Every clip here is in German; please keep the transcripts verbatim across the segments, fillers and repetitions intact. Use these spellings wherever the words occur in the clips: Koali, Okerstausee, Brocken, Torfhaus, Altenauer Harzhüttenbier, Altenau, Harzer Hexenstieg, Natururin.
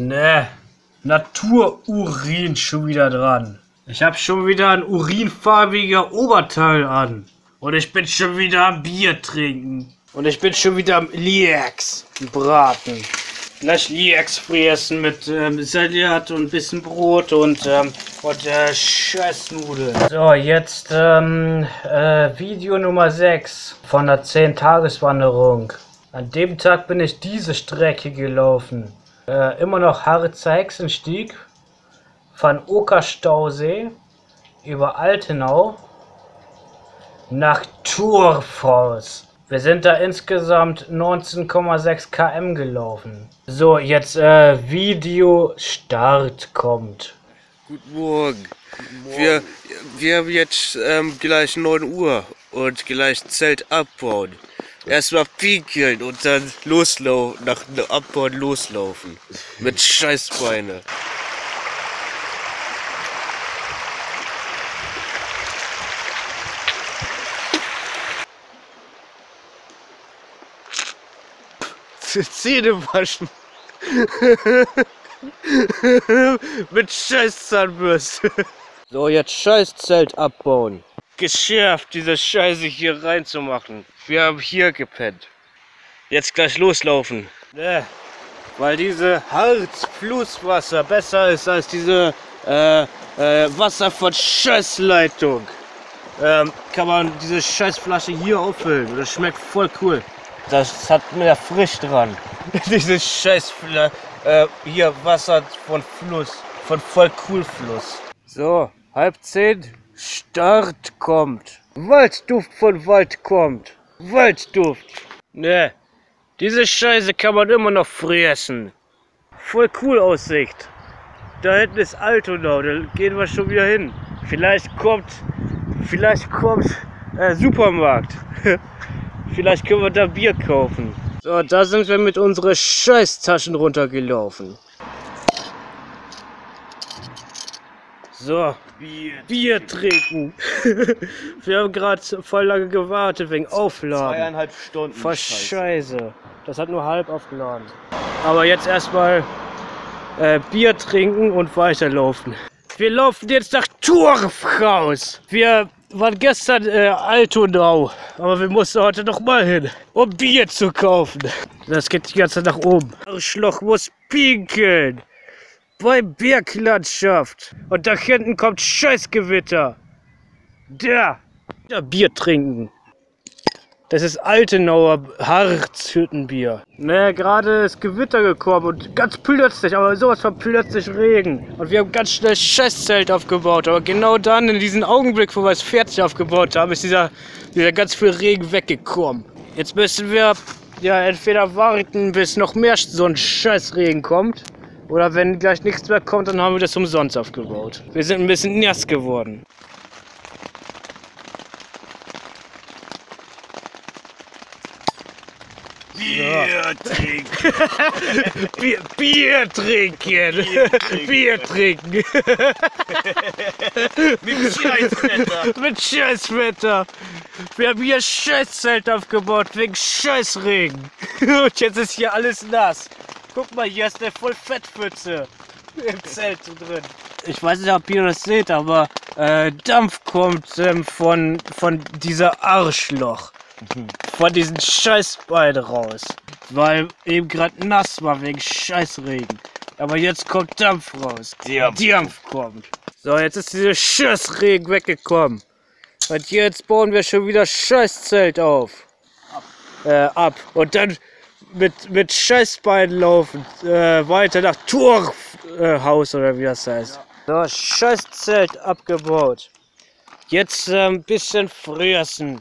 Nee, Natururin schon wieder dran. Ich habe schon wieder ein urinfarbiger Oberteil an. Und ich bin schon wieder am Bier trinken. Und ich bin schon wieder am Lierx braten. Gleich Lierx fressen mit ähm, Salat und ein bisschen Brot und, ähm, und äh, Scheißnudeln. So, jetzt ähm, äh, Video Nummer sechs von der zehn-Tages-Wanderung. An dem Tag bin ich diese Strecke gelaufen. Äh, immer noch Harzer Hexenstieg, von Okerstausee über Altenau nach Torfhaus. Wir sind da insgesamt neunzehn Komma sechs Kilometer gelaufen. So, jetzt äh, Video Start kommt. Guten Morgen. Guten Morgen. Wir, wir haben jetzt ähm, gleich neun Uhr und gleich Zelt abbauen. Erstmal pinkeln und dann loslaufen, nach dem Abbauen loslaufen. Mit Scheißbeine. Zähne waschen. Mit Scheißzahnbürste. So, jetzt Scheißzelt abbauen. Geschärft, diese Scheiße hier reinzumachen. Wir haben hier gepennt. Jetzt gleich loslaufen. Äh, weil diese Harzflusswasser besser ist als diese äh, äh, Wasser von Scheißleitung. Ähm, kann man diese Scheißflasche hier auffüllen. Das schmeckt voll cool. Das hat mir frisch dran. Diese Scheiß äh, hier Wasser von Fluss, von voll cool Fluss. So, halb zehn, Start kommt. Waldduft von Wald kommt. Waldduft. Ne, diese Scheiße kann man immer noch fressen. Voll cool Aussicht. Da hinten ist Altenau, da gehen wir schon wieder hin. Vielleicht kommt, vielleicht kommt äh, Supermarkt. Vielleicht können wir da Bier kaufen. So, da sind wir mit unseren Scheißtaschen runtergelaufen. So, Bier, Bier trinken. Wir haben gerade voll lange gewartet wegen Aufladen. Zweieinhalb Stunden. Verscheiße. Das hat nur halb aufgeladen. Aber jetzt erstmal äh, Bier trinken und weiterlaufen. Wir laufen jetzt nach Torfhaus. Wir waren gestern äh, Altenau, aber wir mussten heute nochmal hin, um Bier zu kaufen. Das geht die ganze Zeit nach oben. Arschloch muss pinkeln bei Berglandschaft. Und da hinten kommt Scheißgewitter. Da, da Bier trinken. Das ist Altenauer Harzhüttenbier. Ne, gerade ist Gewitter gekommen und ganz plötzlich, aber sowas von plötzlich Regen. Und wir haben ganz schnell Scheißzelt aufgebaut. Aber genau dann, in diesem Augenblick, wo wir das fertig aufgebaut haben, ist dieser, dieser ganz viel Regen weggekommen. Jetzt müssen wir ja entweder warten, bis noch mehr so ein Scheißregen kommt. Oder wenn gleich nichts mehr kommt, dann haben wir das umsonst aufgebaut. Wir sind ein bisschen nass geworden. Bier trinken. Bier, Bier trinken! Bier trinken! Bier trinken! Mit Scheißwetter! Mit Scheißwetter! Wir haben hier Scheißzelt aufgebaut wegen Scheißregen! Und jetzt ist hier alles nass! Guck mal, hier ist eine voll Fettpfütze im Zelt drin! Ich weiß nicht, ob ihr das seht, aber äh, Dampf kommt ähm, von, von dieser Arschloch. Von diesen Scheißbeinen raus, weil eben gerade nass war wegen Scheißregen. Aber jetzt kommt Dampf raus. Dampf. Dampf kommt. So, jetzt ist dieser Scheißregen weggekommen. Und jetzt bauen wir schon wieder Scheißzelt auf. Ab. Äh, ab. Und dann mit, mit Scheißbeinen laufen. Äh, weiter nach Torfhaus äh, oder wie das heißt. Ja. So, Scheißzelt abgebaut. Jetzt äh, ein bisschen fressen.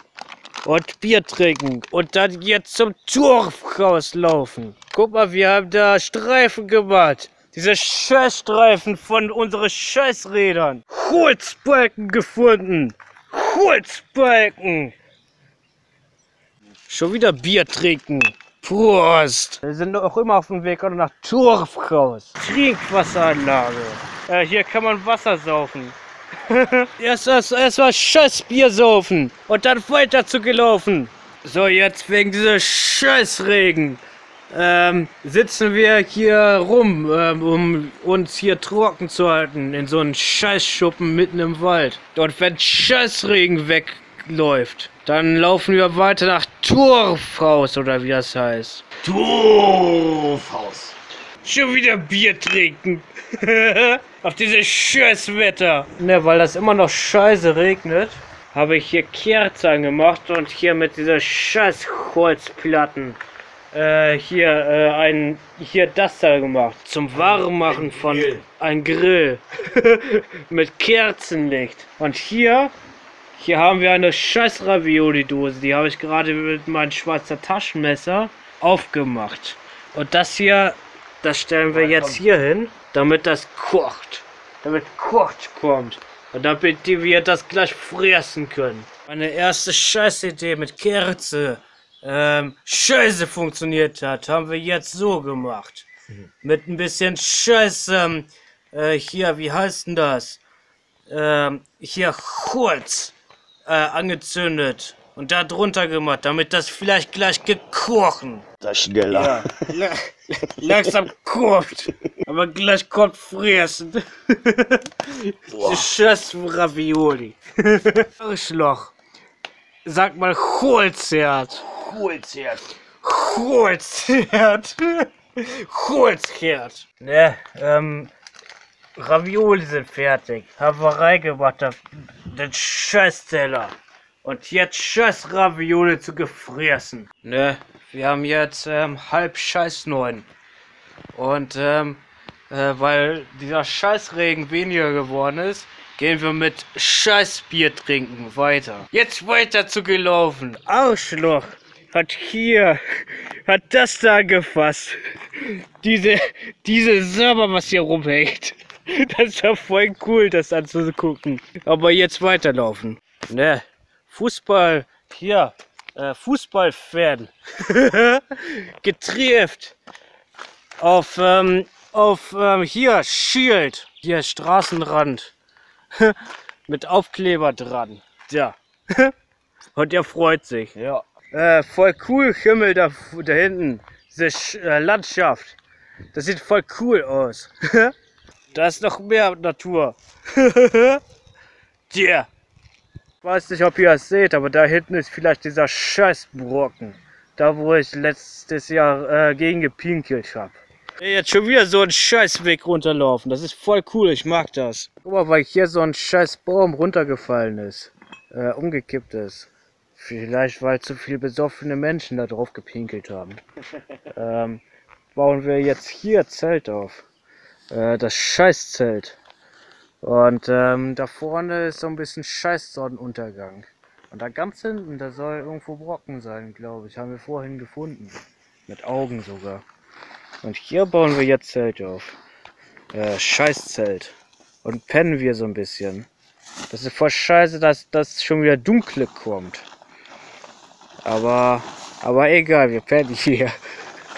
Und Bier trinken und dann jetzt zum Torfhaus laufen. Guck mal, wir haben da Streifen gemacht. Diese Scheißstreifen von unseren Scheißrädern. Holzbalken gefunden. Holzbalken. Schon wieder Bier trinken. Prost. Wir sind auch immer auf dem Weg nach Torfhaus. Trinkwasseranlage. Äh, hier kann man Wasser saufen. erst, erst, erst mal Scheißbier saufen und dann weiter zu gelaufen. So, jetzt wegen dieser Scheißregen ähm, sitzen wir hier rum, ähm, um uns hier trocken zu halten, in so einem Scheißschuppen mitten im Wald. Dort, wenn Scheißregen wegläuft, dann laufen wir weiter nach Torfhaus, oder wie das heißt. Torfhaus. Schon wieder Bier trinken. Auf dieses Scheißwetter. Ne, weil das immer noch scheiße regnet, habe ich hier Kerzen gemacht und hier mit dieser scheiß Holzplatten äh, hier äh, ein, hier das da gemacht. Zum Warmmachen von einem Grill. Mit Kerzenlicht. Und hier, hier haben wir eine scheiß Ravioli-Dose. Die habe ich gerade mit meinem schwarzen Taschenmesser aufgemacht. Und das hier, das stellen wir jetzt hier hin, damit das kocht. Damit kocht kommt. Und damit wir das gleich fressen können. Meine erste Scheißidee mit Kerze ähm, Scheiße funktioniert hat, haben wir jetzt so gemacht. Mhm. Mit ein bisschen Scheiße, äh, hier, wie heißt denn das? Ähm, hier Holz äh, angezündet. Und da drunter gemacht, damit das vielleicht gleich gekochen. Das schneller. Ja, langsam kocht. Aber gleich kommt fressen. Scheiß Ravioli. Arschloch. Sag mal Holzherd. Holzherd. Holzherd. Holzherd. Ne, ähm. Ravioli sind fertig. Haben wir reingemacht auf den Scheißteller. Und jetzt scheiß Ravioli zu gefressen. Ne, wir haben jetzt ähm, halb scheiß neun. Und ähm, äh, weil dieser Scheißregen weniger geworden ist, gehen wir mit Scheißbier trinken weiter. Jetzt weiter zu gelaufen. Arschloch hat hier, hat das da angefasst. Diese, diese Server, was hier rumhängt. Das ist ja voll cool, das anzugucken. Aber jetzt weiterlaufen. Ne. Fußball, hier, äh, Fußballfan, getrifft auf, ähm, auf, ähm, hier, Schild, hier, Straßenrand, mit Aufkleber dran, ja, und er freut sich, ja, äh, voll cool, Himmel da, da hinten, diese äh, Landschaft, das sieht voll cool aus, da ist noch mehr Natur, yeah. Ich weiß nicht, ob ihr das seht, aber da hinten ist vielleicht dieser Scheißbrocken. Da, wo ich letztes Jahr äh, gegen gepinkelt habe. Jetzt schon wieder so einen Scheißweg runterlaufen. Das ist voll cool, ich mag das. Guck mal, weil hier so ein Scheißbaum runtergefallen ist. Äh, umgekippt ist. Vielleicht, weil zu viele besoffene Menschen da drauf gepinkelt haben. ähm, bauen wir jetzt hier Zelt auf. Äh, das Scheißzelt. Und ähm, da vorne ist so ein bisschen Scheißsonnenuntergang. Und da ganz hinten, da soll irgendwo Brocken sein, glaube ich. Haben wir vorhin gefunden. Mit Augen sogar. Und hier bauen wir jetzt Zelt auf. Äh, Scheißzelt. Und pennen wir so ein bisschen. Das ist voll scheiße, dass das schon wieder dunkle kommt. Aber, aber egal, wir pennen hier.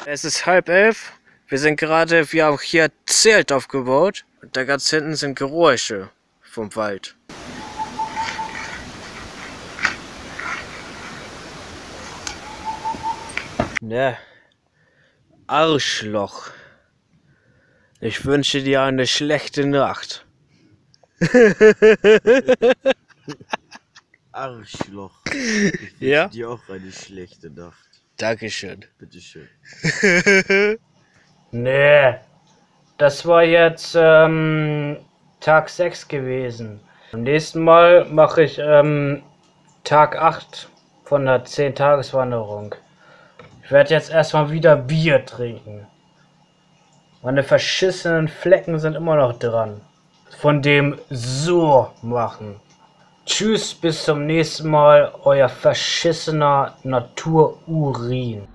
Es ist halb elf. Wir sind gerade, wir haben hier Zelt aufgebaut. Und da ganz hinten sind Geräusche vom Wald. Ne. Arschloch. Ich wünsche dir eine schlechte Nacht. Arschloch. Ich wünsche ja? dir auch eine schlechte Nacht. Dankeschön. Bitteschön. Ne. Das war jetzt ähm, Tag sechs gewesen. Am nächsten Mal mache ich ähm, Tag acht von der zehn-Tages-Wanderung. Ich werde jetzt erstmal wieder Bier trinken. Meine verschissenen Flecken sind immer noch dran. Von dem so machen. Tschüss, bis zum nächsten Mal, euer verschissener Natururin.